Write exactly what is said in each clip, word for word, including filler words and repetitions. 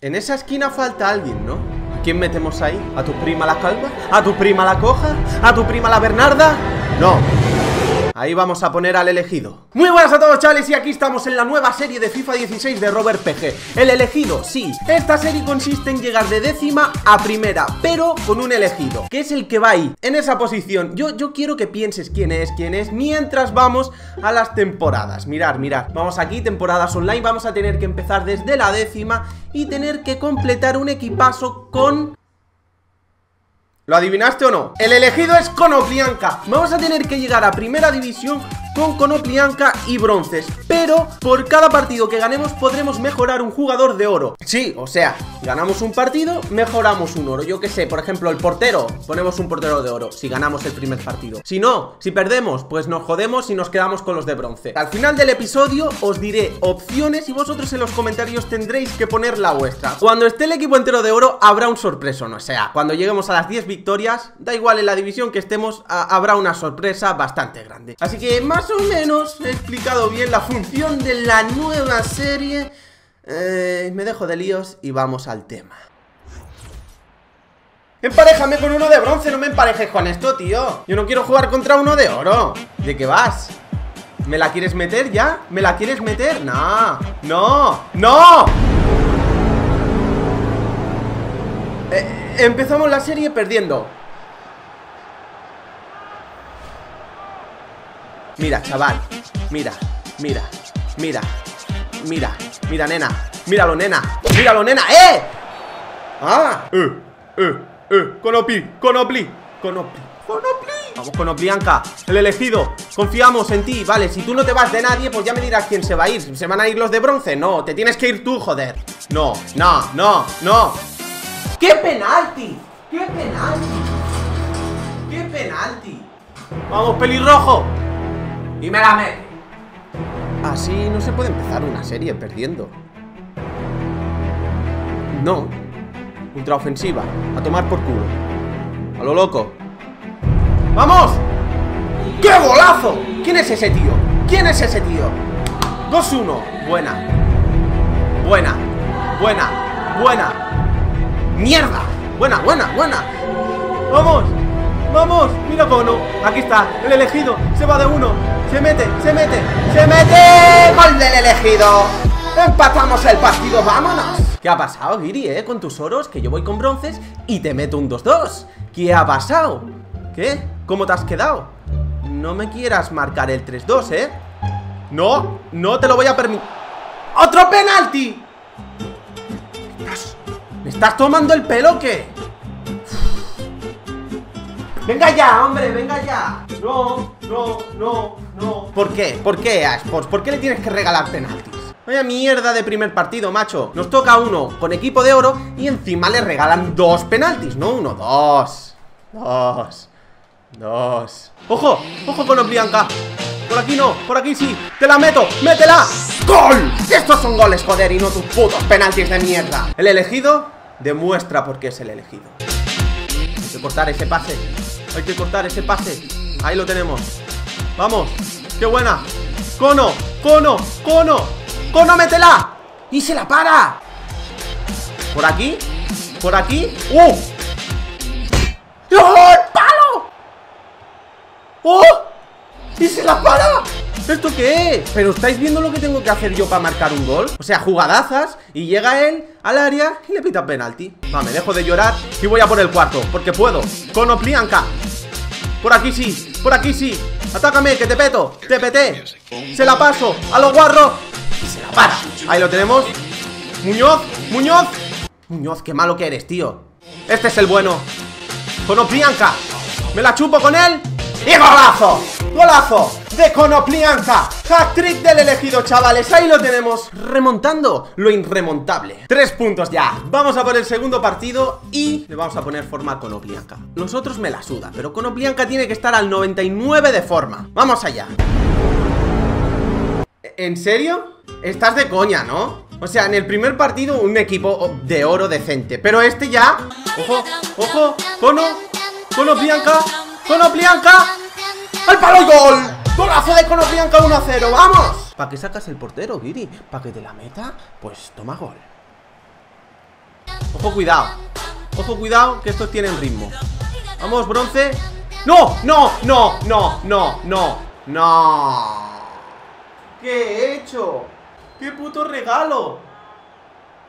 En esa esquina falta alguien, ¿no? ¿A quién metemos ahí? ¿A tu prima la calva? ¿A tu prima la coja? ¿A tu prima la Bernarda? No. Ahí vamos a poner al elegido. Muy buenas a todos, chavales, y aquí estamos en la nueva serie de FIFA dieciséis de Robert P G. El elegido, sí. Esta serie consiste en llegar de décima a primera, pero con un elegido, que es el que va ahí, en esa posición. Yo, yo quiero que pienses quién es, quién es, mientras vamos a las temporadas. Mirad, mirad, vamos aquí, temporadas online. Vamos a tener que empezar desde la décima y tener que completar un equipazo con... ¿Lo adivinaste o no? El elegido es Konoplyanka. Vamos a tener que llegar a primera división con Konoplyanka y bronces, pero por cada partido que ganemos podremos mejorar un jugador de oro. Sí, o sea, ganamos un partido, mejoramos un oro. Yo qué sé, por ejemplo, el portero, ponemos un portero de oro si ganamos el primer partido. Si no, si perdemos, pues nos jodemos y nos quedamos con los de bronce. Al final del episodio os diré opciones y vosotros en los comentarios tendréis que poner la vuestra. Cuando esté el equipo entero de oro habrá un sorpresón, o sea, cuando lleguemos a las diez victorias victorias, da igual en la división que estemos, a, habrá una sorpresa bastante grande. Así que más o menos he explicado bien la función de la nueva serie. eh, Me dejo de líos y vamos al tema. Emparejame con uno de bronce, no me emparejes con esto, tío. Yo no quiero jugar contra uno de oro. ¿De qué vas? ¿Me la quieres meter ya? ¿Me la quieres meter? No, no, no. Eh... Empezamos la serie perdiendo. Mira, chaval. Mira, mira, mira. Mira, mira, nena. Míralo, nena. Míralo, nena. ¡Eh! ¡Ah! ¡Eh! ¡Eh! ¡Eh! ¡Konopli! ¡Konopli! ¡Konopli! ¡Konopli! Vamos, Konoplyanka, el elegido. Confiamos en ti, vale. Si tú no te vas de nadie, pues ya me dirás quién se va a ir. ¿Se van a ir los de bronce? No, te tienes que ir tú, joder. No, no, no, no. ¡Qué penalti! ¡Qué penalti! ¡Qué penalti! ¡Vamos, pelirrojo! ¡Y me la mete! Así no se puede empezar una serie perdiendo. No. Ultraofensiva. A tomar por culo. A lo loco. ¡Vamos! ¡Qué golazo! ¿Quién es ese tío? ¿Quién es ese tío? dos uno. Buena. Buena. Buena. Buena. ¡Mierda! ¡Buena, buena, buena! ¡Vamos! ¡Vamos! ¡Mira Kono! Aquí está, el elegido. Se va de uno. Se mete, se mete, se mete. ¡Gol del elegido! ¡Empatamos el partido! ¡Vámonos! ¿Qué ha pasado, Giri, eh? Con tus oros, que yo voy con bronces y te meto un dos dos. ¿Qué ha pasado? ¿Qué? ¿Cómo te has quedado? No me quieras marcar el tres dos, eh. No, no te lo voy a permitir. ¡Otro penalti! ¡Dios! ¿Me estás tomando el pelo o qué? ¡Venga ya, hombre! ¡Venga ya! No, no, no, no. ¿Por qué? ¿Por qué, A-Sports? ¿Por qué le tienes que regalar penaltis? Vaya mierda de primer partido, macho. Nos toca uno con equipo de oro y encima le regalan dos penaltis. No, uno, dos. Dos. Dos. ¡Ojo! ¡Ojo con Oblianca! Por aquí no, por aquí sí. ¡Te la meto! ¡Métela! ¡Gol! Estos son goles, joder, y no tus putos penaltis de mierda. El elegido demuestra por qué es el elegido. Hay que cortar ese pase. Hay que cortar ese pase. Ahí lo tenemos. ¡Vamos! ¡Qué buena! ¡Kono! ¡Kono! ¡Kono! ¡Kono, métela! ¡Y se la para! ¿Por aquí? ¿Por aquí? ¡Uh! ¡Oh, el palo! ¡Oh! ¡Y se la para! ¿Esto qué es? ¿Pero estáis viendo lo que tengo que hacer yo para marcar un gol? O sea, jugadazas. Y llega él al área y le pita penalti. Va, me dejo de llorar y voy a por el cuarto, porque puedo. Konoplyanka. Por aquí sí, por aquí sí. Atácame, que te peto, te peté. Se la paso, a los guarros. Y se la para, ahí lo tenemos. Muñoz, Muñoz Muñoz, qué malo que eres, tío. Este es el bueno. Konoplyanka. Me la chupo con él. ¡Y golazo! ¡Golazo de Konoplyanka! ¡Hat-trick del elegido, chavales! Ahí lo tenemos, remontando lo irremontable. Tres puntos ya. Vamos a por el segundo partido y le vamos a poner forma a Konoplyanka. Los otros me la suda, pero Konoplyanka tiene que estar al noventa y nueve de forma. ¡Vamos allá! ¿En serio? Estás de coña, ¿no? O sea, en el primer partido un equipo de oro decente, pero este ya... ¡Ojo! ¡Ojo! ¡Kono! ¡Konoplyanka! ¡Konoplyanka! ¡Al palo y gol! ¡Golazo de Konoplyanka! uno a cero, ¡vamos! ¿Para qué sacas el portero, Giri? ¿Para que te la meta? Pues toma gol. Ojo, cuidado. Ojo, cuidado, que estos tienen ritmo. Vamos, bronce. ¡No! ¡No! ¡No! ¡No! ¡No! ¡No! ¡No! ¿Qué he hecho? ¡Qué puto regalo!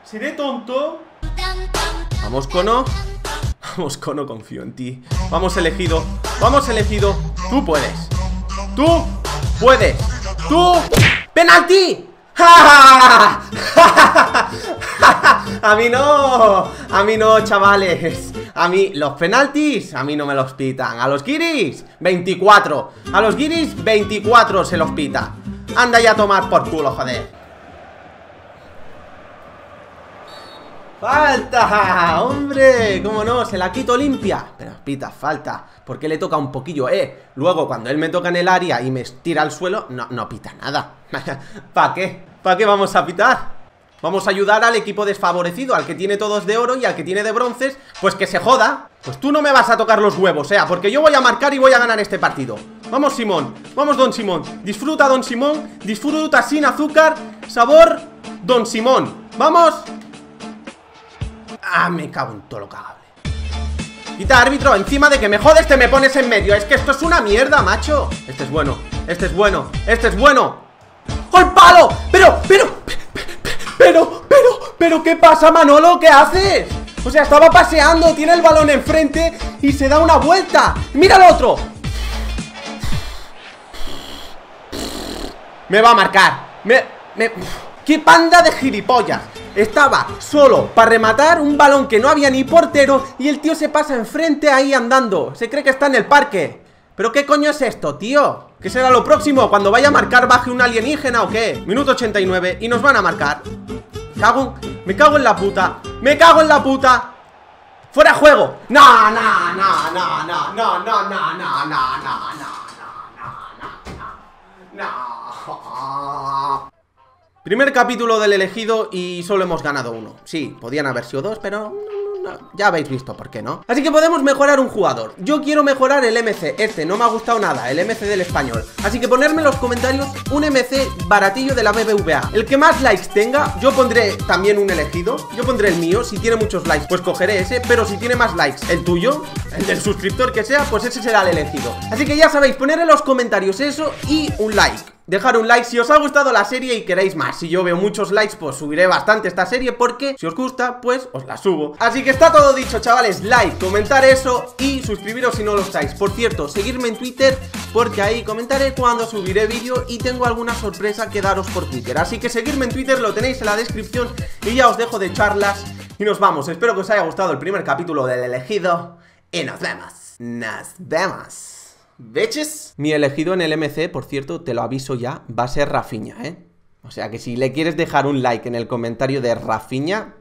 ¿Seré tonto? Vamos, Kono. Vamos, Kono, confío en ti. Vamos, elegido. Vamos, elegido. Tú puedes. Tú puedes. Tú. ¡Penalti! ¡Ja! A mí no. A mí no, chavales. A mí los penaltis, a mí no me los pitan. A los guiris, veinticuatro. A los guiris, veinticuatro se los pita. Anda ya a tomar por culo, joder. ¡Falta! ¡Hombre! ¿Cómo no? Se la quito limpia. Pero pita, falta. Porque le toca un poquillo, ¿eh? Luego, cuando él me toca en el área y me estira al suelo, no, no pita nada. ¿Para qué? ¿Para qué vamos a pitar? Vamos a ayudar al equipo desfavorecido, al que tiene todos de oro y al que tiene de bronces, pues que se joda. Pues tú no me vas a tocar los huevos, ¿eh? Porque yo voy a marcar y voy a ganar este partido. Vamos, Simón. Vamos, Don Simón. Disfruta, Don Simón. Disfruta sin azúcar. Sabor, Don Simón. ¡Vamos! Ah, me cago en todo lo cagable. Quita, árbitro, encima de que me jodes te me pones en medio. Es que esto es una mierda, macho. Este es bueno, este es bueno, este es bueno. ¡Gol palo! Pero, pero, pero, pero, pero, ¿qué pasa, Manolo? ¿Qué haces? O sea, estaba paseando, tiene el balón enfrente y se da una vuelta. ¡Mira al otro! Me va a marcar. Me, me... ¡Qué panda de gilipollas! Estaba solo para rematar un balón que no había ni portero y el tío se pasa enfrente ahí andando. Se cree que está en el parque. ¿Pero qué coño es esto, tío? ¿Qué será lo próximo? ¿Cuando vaya a marcar baje un alienígena o qué? Minuto ochenta y nueve y nos van a marcar. Cago en... Me cago en la puta. Me cago en la puta. ¡Fuera juego! ¡No, no, no, no, no, no, no, no, no, no, no, no, no, no! Primer capítulo del elegido y solo hemos ganado uno. Sí, podían haber sido dos, pero no, no, ya habéis visto por qué, ¿no? Así que podemos mejorar un jugador. Yo quiero mejorar el M C, este no me ha gustado nada, el M C del español. Así que ponerme en los comentarios un M C baratillo de la B B V A. El que más likes tenga, yo pondré también un elegido. Yo pondré el mío, si tiene muchos likes pues cogeré ese. Pero si tiene más likes, el tuyo, el del suscriptor que sea, pues ese será el elegido. Así que ya sabéis, poner en los comentarios eso y un like. Dejar un like si os ha gustado la serie y queréis más. Si yo veo muchos likes, pues subiré bastante esta serie, porque si os gusta, pues os la subo. Así que está todo dicho, chavales. Like, comentar eso y suscribiros si no lo estáis. Por cierto, seguirme en Twitter, porque ahí comentaré cuando subiré vídeo y tengo alguna sorpresa que daros por Twitter. Así que seguirme en Twitter, lo tenéis en la descripción. Y ya os dejo de charlas y nos vamos. Espero que os haya gustado el primer capítulo del elegido y nos vemos. Nos vemos. ¿Veches? Mi elegido en el M C, por cierto, te lo aviso ya, va a ser Rafinha, ¿eh? O sea que si le quieres dejar un like en el comentario de Rafinha,